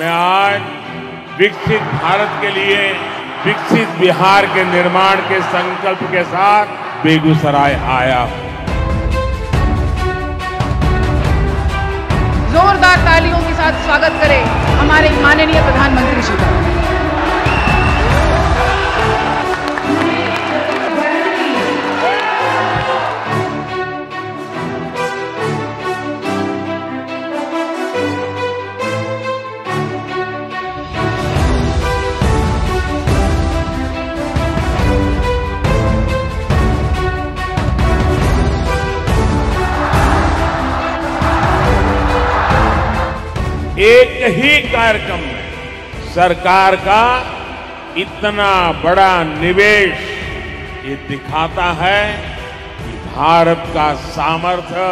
मैं आज विकसित भारत के लिए विकसित बिहार के निर्माण के संकल्प के साथ बेगूसराय आया हूं। जोरदार तालियों के साथ स्वागत करें हमारे माननीय प्रधानमंत्री जी का। एक ही कार्यक्रम में सरकार का इतना बड़ा निवेश ये दिखाता है कि भारत का सामर्थ्य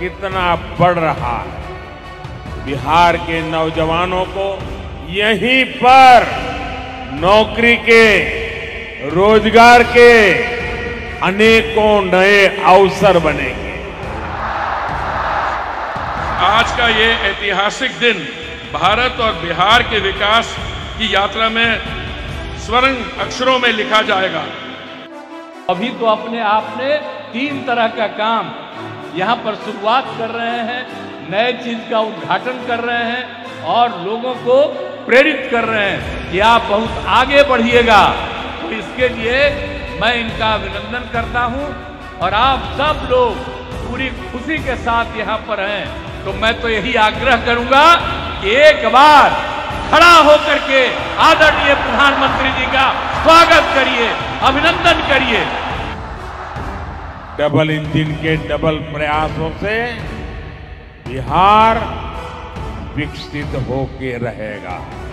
कितना बढ़ रहा है। बिहार के नौजवानों को यहीं पर नौकरी के, रोजगार के अनेकों नए अवसर बनेंगे। आज का ये ऐतिहासिक दिन भारत और बिहार के विकास की यात्रा में स्वर्ण अक्षरों में लिखा जाएगा। अभी तो अपने आप ने 3 तरह का काम यहाँ पर शुरुआत कर रहे हैं, नए चीज का उद्घाटन कर रहे हैं और लोगों को प्रेरित कर रहे हैं कि आप बहुत आगे बढ़िएगा। तो इसके लिए मैं इनका अभिनंदन करता हूँ और आप सब लोग पूरी खुशी के साथ यहाँ पर हैं। तो मैं तो यही आग्रह करूंगा कि एक बार खड़ा होकर के आदरणीय प्रधानमंत्री जी का स्वागत करिए, अभिनंदन करिए। डबल इंजन के डबल प्रयासों से बिहार विकसित होके रहेगा।